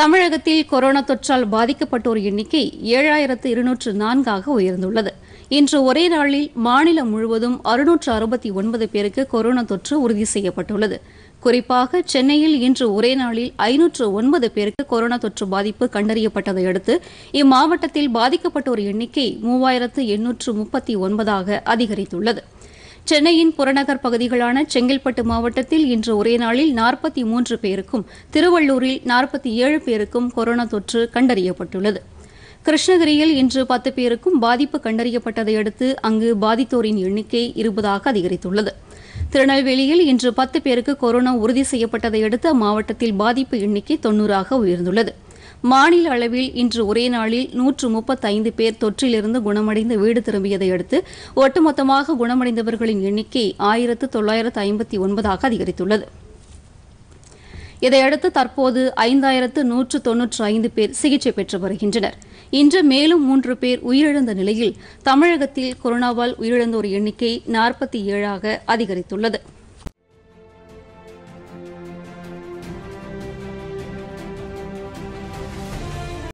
தமிழகத்தில் கொரோனா தொற்றால் பாதிக்கப்பட்டோர் எண்ணிக்கை 7204 உயர்ந்துள்ளது. இன்று ஒரே நாளில் மாநிலம் முழுவதும் 669 பேருக்கு கொரோனா தொற்று உறுதி செய்யப்பட்டுள்ளது. குறிப்பாக சென்னையில் இன்று ஒரே நாளில் 509 பேருக்கு கொரோனா தொற்று பாதிப்பு கண்டறியப்பட்டதை அடுத்து இம்மாவட்டத்தில் பாதிக்கப்பட்டோர் எண்ணிக்கை 3839 அதிகரித்துள்ளது. சென்னையின் புறநகர் பகுதிகளான செங்கல்பட்டு மாவட்டத்தில் இன்று ஒரே நாளில் 43 பேருக்கும் திருவள்ளூரில் 47 பேருக்கும் கொரோனா தொற்று கண்டறியப்பட்டுள்ளது. கிருஷ்ணகிரியில் இன்று 10 பேருக்கும் பாதிப்பு கண்டறியப்பட்டதை அடுத்து அங்கு பாதித்தோரின் எண்ணிக்கை 20 அதிகரித்துள்ளது. திருநெல்வேலியில் இன்று 10 பேருக்கு கொரோனா உறுதி செய்யப்பட்டதை அடுத்து அம்மாவட்டத்தில் பாதிப்பு எண்ணிக்கை 90 உயர்ந்துள்ளது. மாநில அளவில் இன்று ஒரே நாளில் 135 பேர் தொற்றிலிருந்து குணமடைந்து வீடு திரும்பியதை அடுத்து ஒட்டுமொத்தமாக குணமடைந்தவர்களின் எண்ணிக்கை 1959 அதிகரித்துள்ளது. இதையடுத்து தற்போது 5195 பேர் சிகிச்சை பெற்று வருகின்றனர். இன்று மேலும் 3 பேர் உயிரிழந்த நிலையில் தமிழகத்தில் கொரோனாவால் உயிரிழந்தோர் எண்ணிக்கை 47 அதிகரித்துள்ளது.